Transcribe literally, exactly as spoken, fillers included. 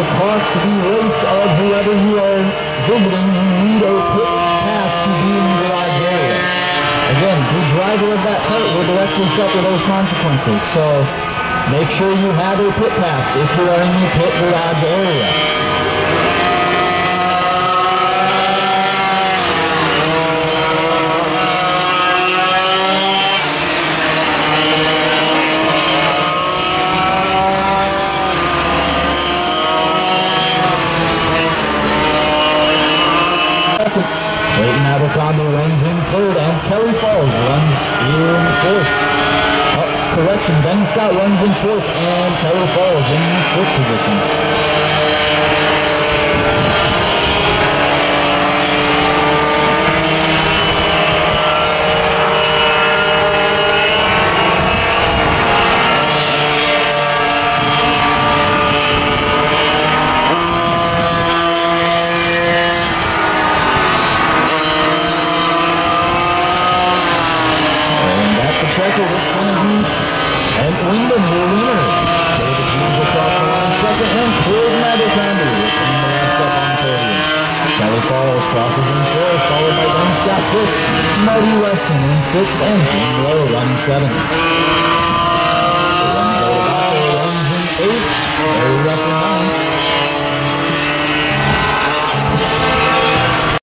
across the race of whoever you are visiting, you need a quick pass to be in the right area. Again, the driver of that plate will direct yourself to those consequences, so make sure you have a pit pass if you are in the pit garage area. Leighton Abercrombie runs in third, and Kelly Falls runs in fifth. Oh, correction, Ben Scott runs in fourth, and Kelly Falls in fifth position. And Wyndham will winner. David Hughes across the line second, and Clayton Abercrombie is in the last step on podium. Kelly Falls crosses in fourth, followed by Ben Scott fifth, Marty Weston in sixth, and Jim Lowe runs seventh. Lorenzo Bauer runs in eighth.